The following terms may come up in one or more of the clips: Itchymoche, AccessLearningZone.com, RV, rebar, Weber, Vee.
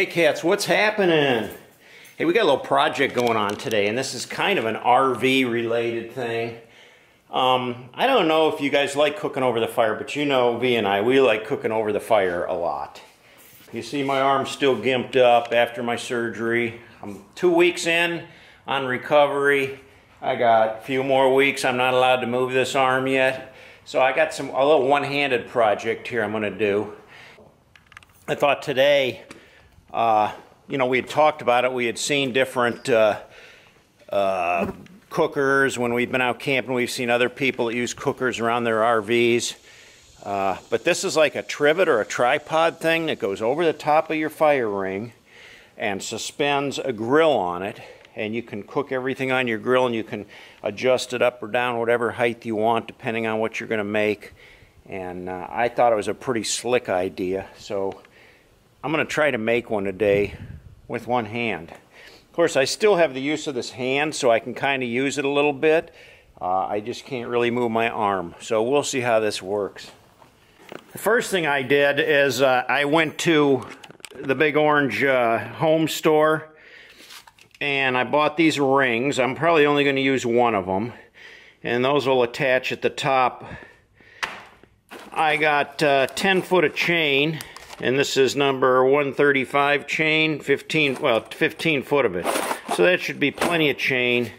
Hey cats, what's happening? Hey, we got a little project going on today, and this is kind of an RV related thing. I don't know if you guys like cooking over the fire, but you know Vee and I, we like cooking over the fire a lot. You see my arm's still gimped up after my surgery. I'm 2 weeks in on recovery. I got a few more weeks. I'm not allowed to move this arm yet. So I got a little one-handed project here I'm gonna do. I thought today, you know, we had talked about it. We had seen different cookers. When we've been out camping, we've seen other people that use cookers around their RVs. But this is like a trivet or a tripod thing that goes over the top of your fire ring and suspends a grill on it. And you can cook everything on your grill, and you can adjust it up or down whatever height you want depending on what you're going to make. And I thought it was a pretty slick idea, so I'm going to try to make one today with one hand. Of course, I still have the use of this hand, so I can kind of use it a little bit. I just can't really move my arm, so we'll see how this works. The first thing I did is I went to the Big Orange home store, and I bought these rings. I'm probably only going to use one of them, and those will attach at the top. I got 10 foot of chain, and this is number 135 chain, 15 foot of it. So that should be plenty of chain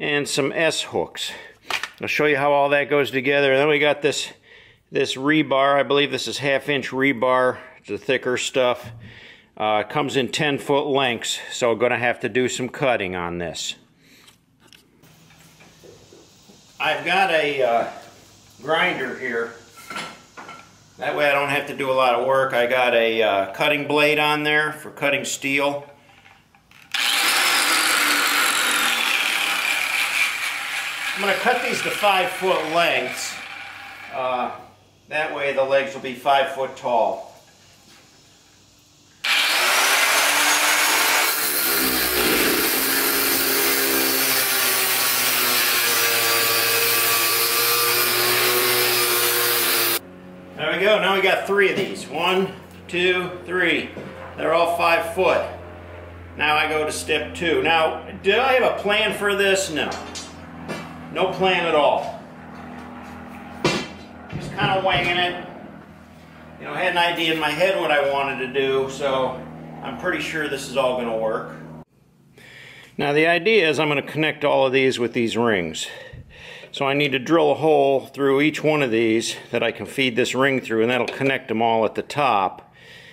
and some S hooks. I'll show you how all that goes together. And then we got this rebar. I believe this is 1/2 inch rebar. It's the thicker stuff. It comes in 10 foot lengths, so I'm going to have to do some cutting on this. I've got a grinder here. That way I don't have to do a lot of work. I got a cutting blade on there for cutting steel. I'm going to cut these to 5 foot lengths. That way the legs will be 5 foot tall. There we go. Now we got three of these. 1, 2, 3. They're all 5 foot. Now I go to step two. Now, do I have a plan for this? No. No plan at all. Just kind of winging it. You know, I had an idea in my head what I wanted to do, so I'm pretty sure this is all going to work. Now the idea is I'm going to connect all of these with these rings. So I need to drill a hole through each one of these that I can feed this ring through, and that'll connect them all at the top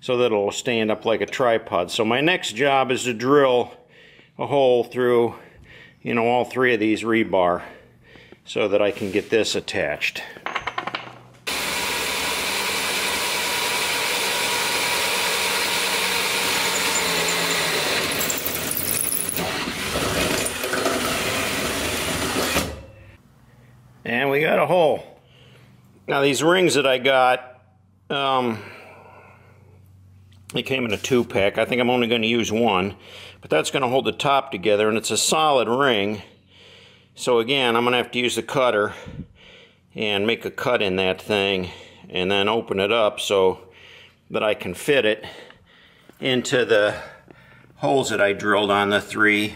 so that it'll stand up like a tripod. So my next job is to drill a hole through, you know, all three of these rebar so that I can get this attached. And we got a hole. Now these rings that I got, they came in a 2-pack. I think I'm only going to use one, but that's going to hold the top together, and it's a solid ring. So again, I'm going to have to use the cutter and make a cut in that thing and then open it up so that I can fit it into the holes that I drilled on the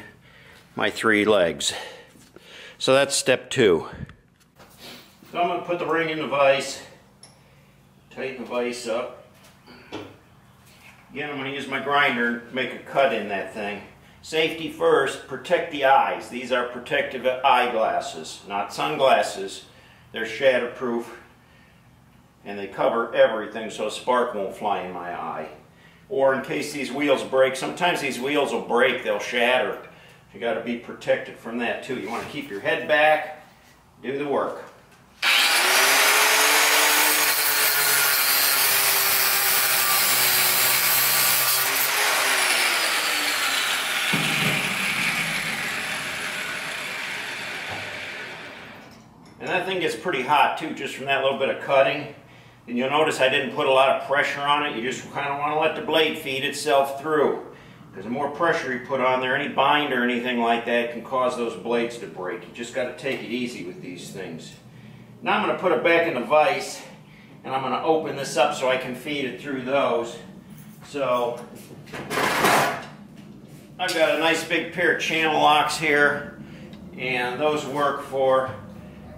my three legs. So that's step two. So I'm going to put the ring in the vise, tighten the vise up. Again, I'm going to use my grinder to make a cut in that thing. Safety first, protect the eyes. These are protective eyeglasses, not sunglasses. They're shatterproof, and they cover everything so a spark won't fly in my eye. Or in case these wheels break, sometimes these wheels will break, they'll shatter. You got to be protected from that too. You want to keep your head back, do the work. And that thing gets pretty hot too, just from that little bit of cutting. And you'll notice I didn't put a lot of pressure on it. You just kind of want to let the blade feed itself through. Because the more pressure you put on there, any bind or anything like that can cause those blades to break. You just got to take it easy with these things. Now I'm going to put it back in the vise, and I'm going to open this up so I can feed it through those So I've got a nice big pair of channel locks here, and those work for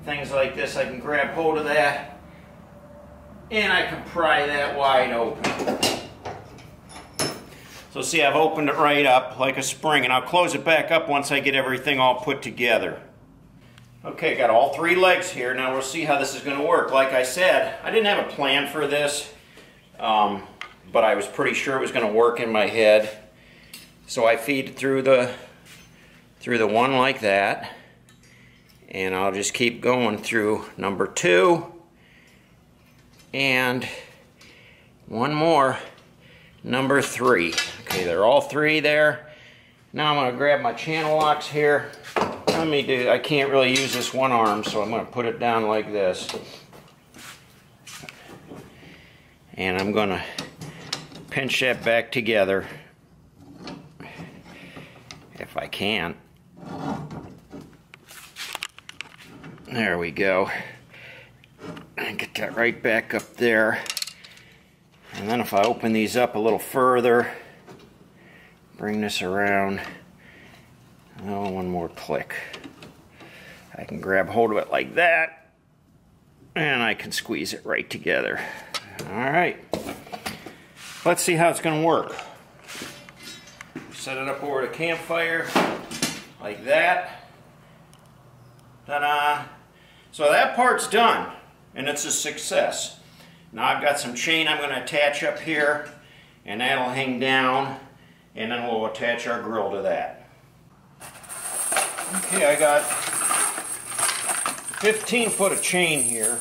things like this. I can grab hold of that and I can pry that wide open. So see, I've opened it right up like a spring, and I'll close it back up once I get everything all put together. Okay, got all three legs here. Now we'll see how this is going to work. Like I said, I didn't have a plan for this, but I was pretty sure it was going to work in my head. So I feed through the one like that, and I'll just keep going through number two, and one more, number three. Okay, they're all three there. Now I'm going to grab my channel locks here. Let me do, I can't really use this one arm, so I'm going to put it down like this. And I'm going to pinch that back together, if I can. There we go. And get that right back up there. And then if I open these up a little further, bring this around. Oh, one more click. I can grab hold of it like that, and I can squeeze it right together. All right, let's see how it's going to work. Set it up over the campfire like that. Ta-da! So that part's done, and it's a success. Now I've got some chain I'm going to attach up here, and that'll hang down, and then we'll attach our grill to that. Okay, I got 15 foot of chain here.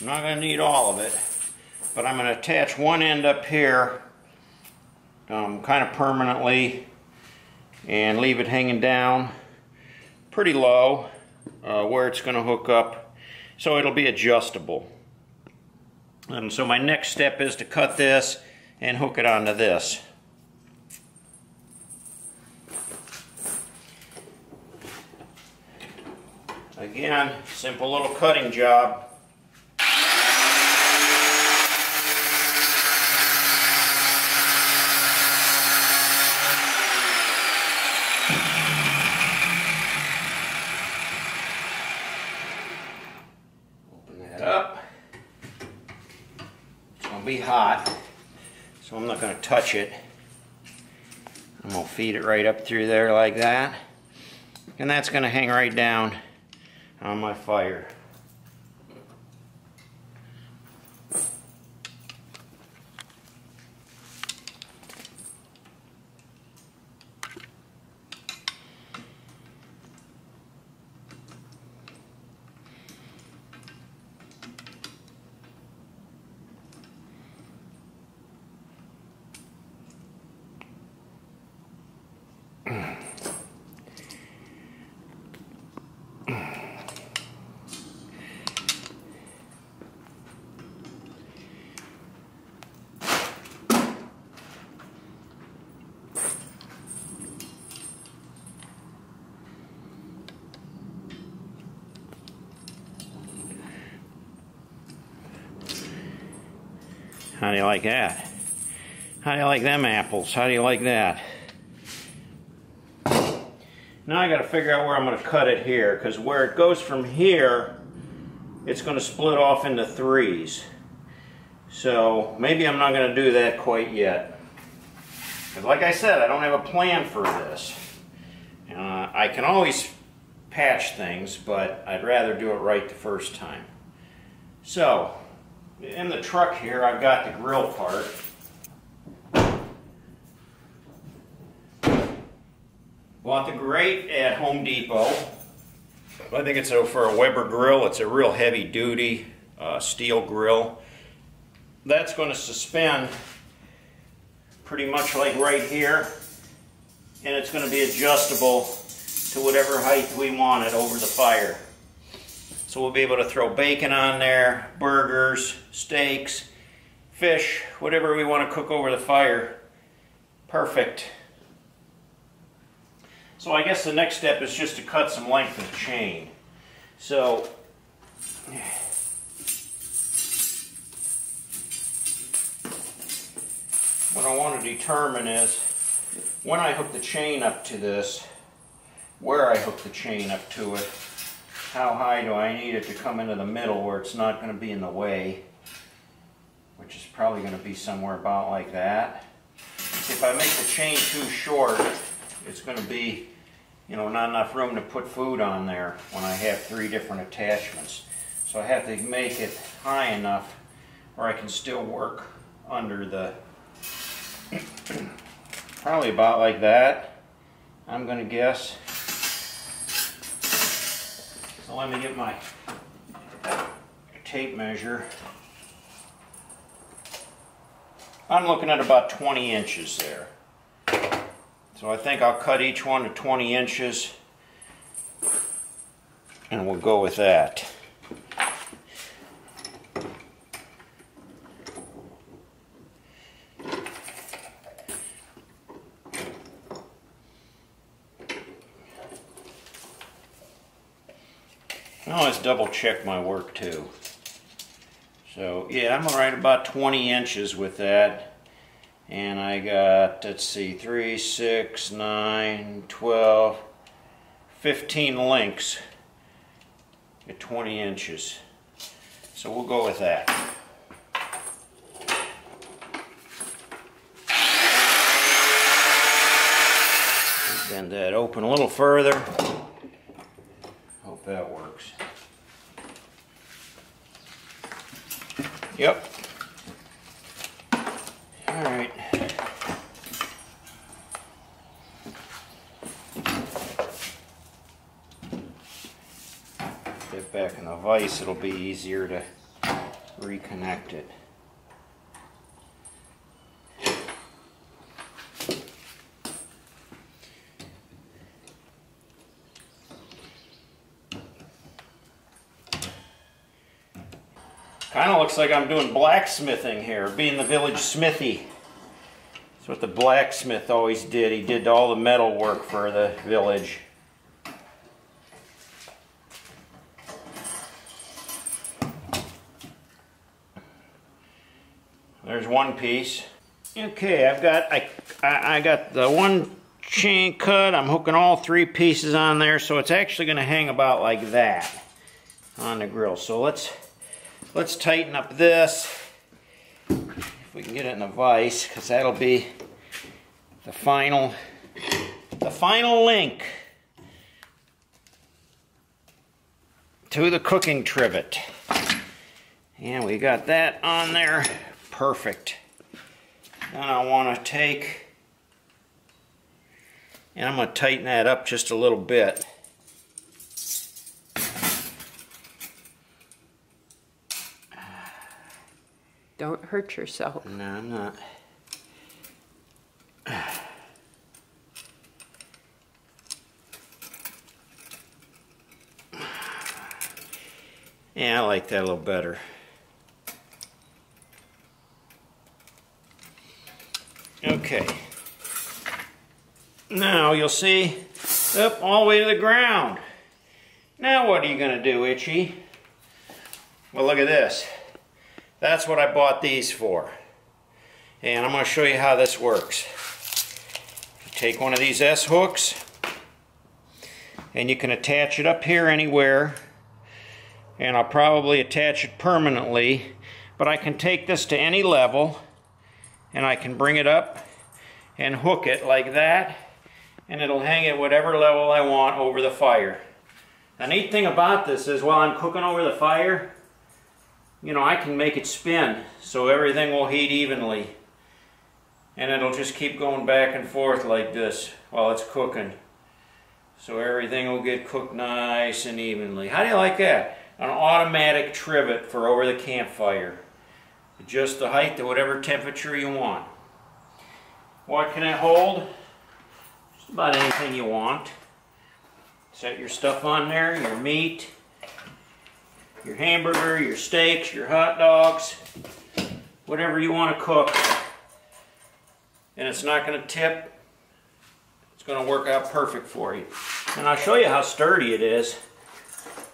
I'm not going to need all of it, but I'm going to attach one end up here kind of permanently and leave it hanging down pretty low where it's going to hook up, so it'll be adjustable. And so my next step is to cut this and hook it onto this. Again, simple little cutting job. Open that up. It's going to be hot, so I'm not going to touch it. I'm going to feed it right up through there like that. And that's going to hang right down on my fire. How do you like that? How do you like them apples? How do you like that? Now I got to figure out where I'm going to cut it here, because where it goes from here, it's going to split off into threes. So maybe I'm not going to do that quite yet. Because like I said, I don't have a plan for this. I can always patch things, but I'd rather do it right the first time. So in the truck here, I've got the grill part. Bought the grate at Home Depot. I think it's for a Weber grill. It's a real heavy-duty steel grill. That's going to suspend pretty much like right here, and it's going to be adjustable to whatever height we want it over the fire. So we'll be able to throw bacon on there, burgers, steaks, fish, whatever we want to cook over the fire. Perfect. So I guess the next step is just to cut some length of chain. So what I want to determine is when I hook the chain up to this, where I hook the chain up to it, how high do I need it to come into the middle where it's not going to be in the way, which is probably going to be somewhere about like that. If I make the chain too short, it's going to be, you know, not enough room to put food on there when I have three different attachments. So I have to make it high enough where I can still work under the, probably about like that, I'm going to guess. So let me get my tape measure. I'm looking at about 20 inches there. So I think I'll cut each one to 20 inches and we'll go with that. I always double check my work too. So yeah, I'm right about 20 inches with that. And I got, let's see, 3, 6, 9, 12, 15 links at 20 inches. So we'll go with that. Bend that open a little further. Hope that works. Yep. All right. Put it back in the vise, it'll be easier to reconnect it. Kind of looks like I'm doing blacksmithing here, being the village smithy. That's what the blacksmith always did. He did all the metal work for the village. There's one piece. Okay, I've got I got the one chain cut. I'm hooking all three pieces on there, so it's actually going to hang about like that on the grill. So let's tighten up this, if we can get it in a vise, because that'll be the final link to the cooking trivet. And we got that on there, perfect. Then I want to take, and I'm going to tighten that up just a little bit. Don't hurt yourself. No, I'm not. Yeah, I like that a little better. Okay. Now you'll see up all the way to the ground. Now what are you going to do, Itchy? Well, look at this. That's what I bought these for. And I'm going to show you how this works. You take one of these S-hooks and you can attach it up here anywhere, and I'll probably attach it permanently, but I can take this to any level and I can bring it up and hook it like that, and it'll hang at whatever level I want over the fire. The neat thing about this is while I'm cooking over the fire, you know, I can make it spin so everything will heat evenly, and it'll just keep going back and forth like this while it's cooking, so everything will get cooked nice and evenly. How do you like that? An automatic trivet for over the campfire. Adjust the height to whatever temperature you want. What can it hold? Just about anything you want. Set your stuff on there, your meat, your hamburger, your steaks, your hot dogs, whatever you want to cook. And it's not going to tip. It's going to work out perfect for you. And I'll show you how sturdy it is.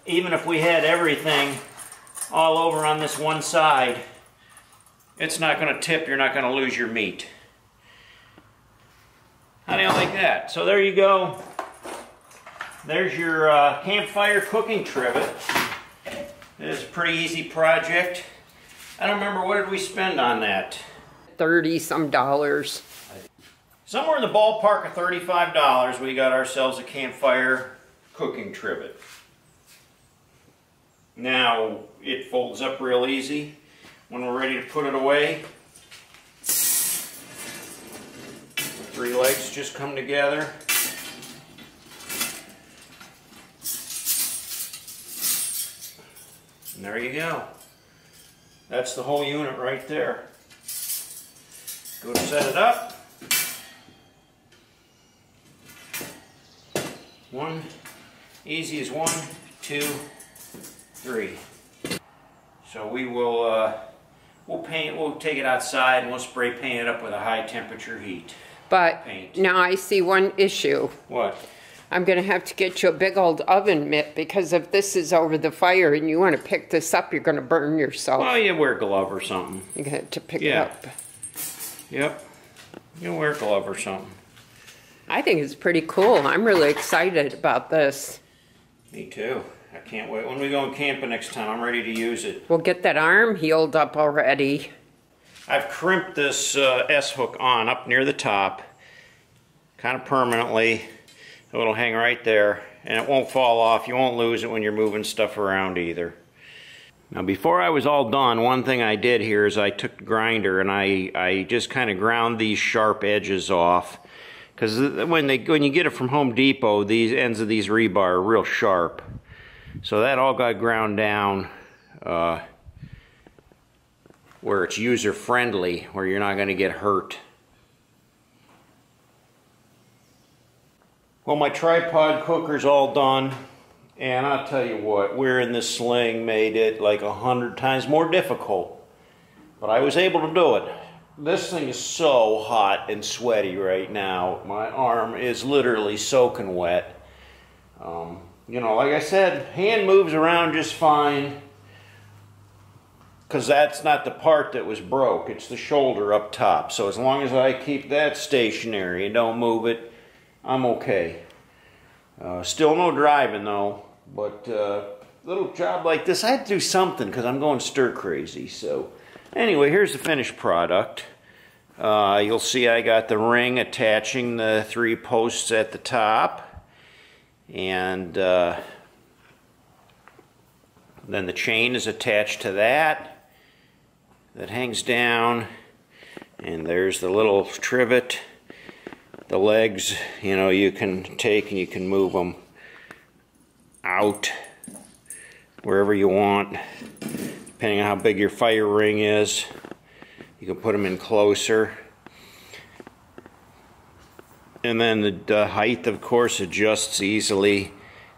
Even if we had everything all over on this one side, it's not going to tip. You're not going to lose your meat. How do you like that? So there you go. There's your campfire cooking trivet. It's a pretty easy project. I don't remember, what did we spend on that? $30 some. Somewhere in the ballpark of $35, we got ourselves a campfire cooking trivet. Now it folds up real easy. When we're ready to put it away, the three legs just come together. And there you go. That's the whole unit right there. Go to set it up. One, easy as one, two, three. So we will we'll take it outside and we'll spray paint it up with a high temperature heat. But now I see one issue. What? I'm going to have to get you a big old oven mitt, because if this is over the fire and you want to pick this up, you're going to burn yourself. Well, you wear a glove or something. You're going to have to pick it up. Yep. You wear a glove or something. I think it's pretty cool. I'm really excited about this. Me too. I can't wait. When we go camping next time, I'm ready to use it. We'll get that arm healed up already. I've crimped this S-hook on up near the top, kind of permanently. So it'll hang right there, and it won't fall off. You won't lose it when you're moving stuff around either. Now, before I was all done, one thing I did here is I took the grinder and I just kind of ground these sharp edges off, because when you get it from Home Depot, these ends of these rebar are real sharp. So that all got ground down where it's user-friendly, where you're not going to get hurt. Well, my tripod cooker's all done, and I'll tell you what, wearing this sling made it like 100 times more difficult, but I was able to do it. This thing is so hot and sweaty right now. My arm is literally soaking wet. You know, like I said, hand moves around just fine, because that's not the part that was broke, it's the shoulder up top. So as long as I keep that stationary and don't move it, I'm okay. Still no driving though, but little job like this, I had to do something because I'm going stir crazy. So anyway, here's the finished product. You'll see I got the ring attaching the three posts at the top, and then the chain is attached to that hangs down, and there's the little trivet. The legs, you know, you can take and you can move them out wherever you want, depending on how big your fire ring is. You can put them in closer. And then the height, of course, adjusts easily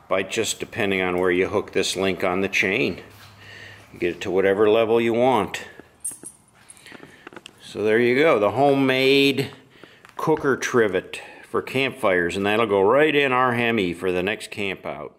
by just depending on where you hook this link on the chain. You get it to whatever level you want. So there you go, the homemade cooker trivet for campfires, and that'll go right in our Hemi for the next camp out.